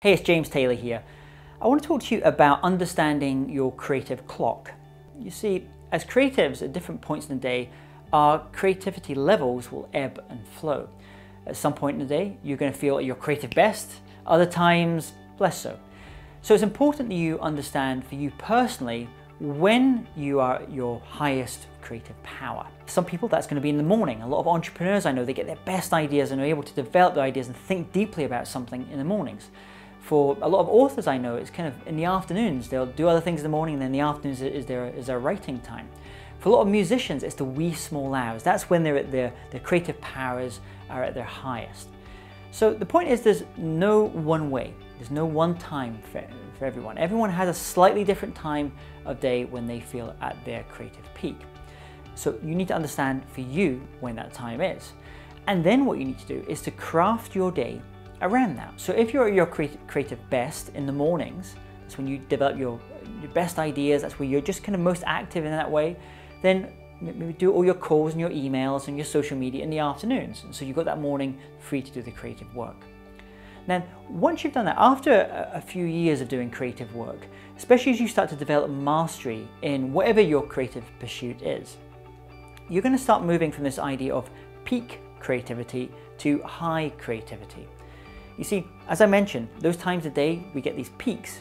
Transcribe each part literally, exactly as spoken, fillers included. Hey, it's James Taylor here. I want to talk to you about understanding your creative clock. You see, as creatives at different points in the day, our creativity levels will ebb and flow. At some point in the day, you're going to feel at your creative best, other times less so. So it's important that you understand for you personally when you are at your highest creative power. Some people, that's going to be in the morning. A lot of entrepreneurs I know, they get their best ideas and are able to develop their ideas and think deeply about something in the mornings. For a lot of authors I know, it's kind of in the afternoons. They'll do other things in the morning, and then the afternoons is their, is their writing time. For a lot of musicians, it's the wee small hours. That's when they're at their, their creative powers are at their highest. So the point is, there's no one way. There's no one time for, for everyone. Everyone has a slightly different time of day when they feel at their creative peak. So you need to understand for you when that time is. And then what you need to do is to craft your day around that. So if you're at your creative best in the mornings, that's when you develop your, your best ideas, that's where you're just kind of most active in that way, then maybe do all your calls and your emails and your social media in the afternoons. And so you've got that morning free to do the creative work. Now, once you've done that, after a few years of doing creative work, especially as you start to develop mastery in whatever your creative pursuit is, you're going to start moving from this idea of peak creativity to high creativity. You see, as I mentioned, those times a day we get these peaks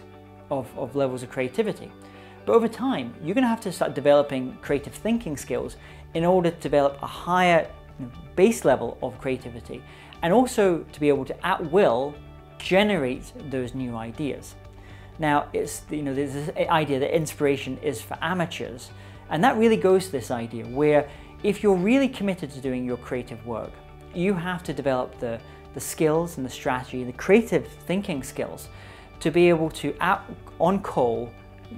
of, of levels of creativity. But over time, you're going to have to start developing creative thinking skills in order to develop a higher base level of creativity, and also to be able to at will generate those new ideas. Now, it's, you know, there's this idea that inspiration is for amateurs, and that really goes to this idea where if you're really committed to doing your creative work, you have to develop the the skills and the strategy, the creative thinking skills, to be able to, at, on call,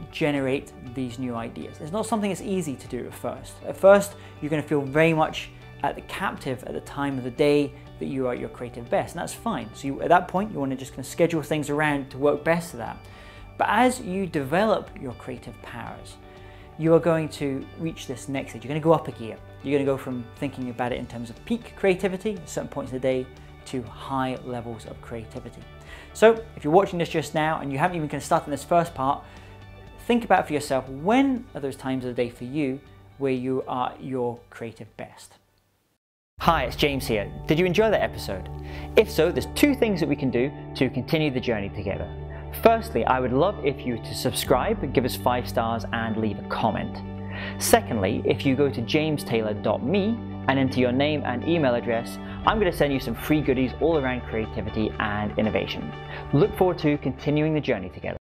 generate these new ideas. It's not something that's easy to do at first. At first, you're going to feel very much at the captive at the time of the day that you are at your creative best, and that's fine. So you, at that point, you want to just kind of schedule things around to work best to that. But as you develop your creative powers, you are going to reach this next stage. You're going to go up a gear. You're going to go from thinking about it in terms of peak creativity at certain points of the day to high levels of creativity. So if you're watching this just now and you haven't even kind of started in this first part, think about for yourself, when are those times of the day for you where you are at your creative best? Hi, it's James here. Did you enjoy that episode? If so, there's two things that we can do to continue the journey together. Firstly, I would love if you to subscribe, give us five stars and leave a comment. Secondly, if you go to james taylor dot me and enter your name and email address, I'm going to send you some free goodies all around creativity and innovation. Look forward to continuing the journey together.